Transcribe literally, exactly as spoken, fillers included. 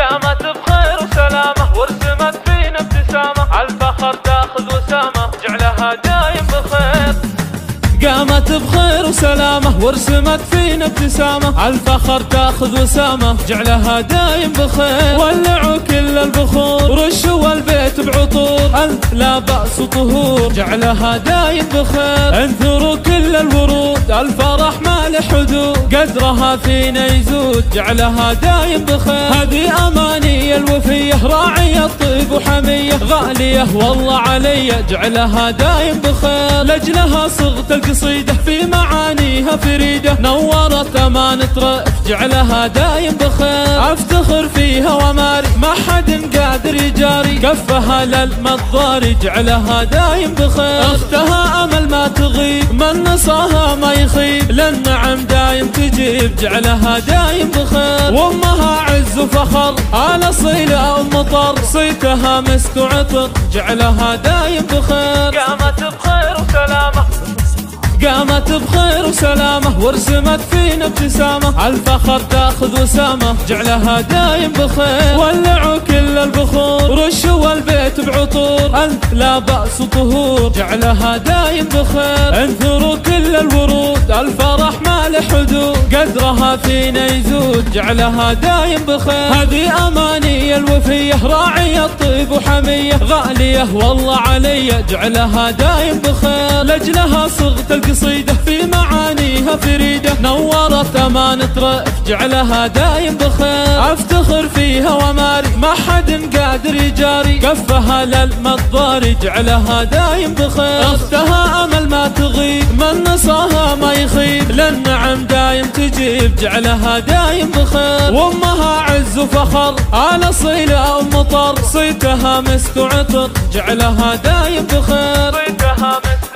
قامت بخير وسلامة وارسمت فينا ابتسامة عالفخر تاخذ وسامة جعلها دايم بخير. قامت بخير وسلامة وارسمت فينا ابتسامة عالفخر تاخذ وسامة جعلها دايم بخير. ولعوا كل البخور ورشوا البيت بعطور ألف لا بأس وطهور جعلها دايم بخير. انثروا كل الورود الفرح ما له حدود قدرها فينا يزود جعلها دايم بخير. هذه أماني الوفية راعية طيب وحمية غالية والله علي جعلها دايم بخير. لأجلها صغت القصيدة في معانيها فريدة نورت أمانة رأف جعلها دايم بخير. أفتخر فيها وماري ما حد قادر يجاري كفها للمضاري جعلها دايم بخير. أختها أمل ما تغيب من نصاها ما يخيب للنعم دايم تجيب جعلها دايم بخير. وأمها عز وفخر على صيلة ومطر صيتها مسك وعطر جعلها دايم بخير. قامت بخير وسلامة قامت بخير وسلامة وارسمت فينا ابتسامة عالفخر تاخذ وسامة جعلها دايم بخير. ولعوا كل البخور ورشوا البيت بعطور ألف لا بأس وطهور جعلها دايم بخير. انثروا كل الورود الفرح ما له حدود قدرها فينا يزود جعلها دايم بخير. هذه أماني الوفية راعية طيب وحمية غالية والله علي جعلها دايم بخير. لأجلها صغت القصيدة في معانيها فريدة نورت أمانة رأف جعلها دايم بخير. أفتخر فيها وماري ما حد قادر يجاري كفها للمضاري جعلها دايم بخير. أختها أمل ما تغيب من نصاها ما يخيب للنعم دايم تجيب جعلها دايم بخير. وأمها عز وفخر على صيلة ومطر صيتها مسك وعطر جعلها دايم بخير.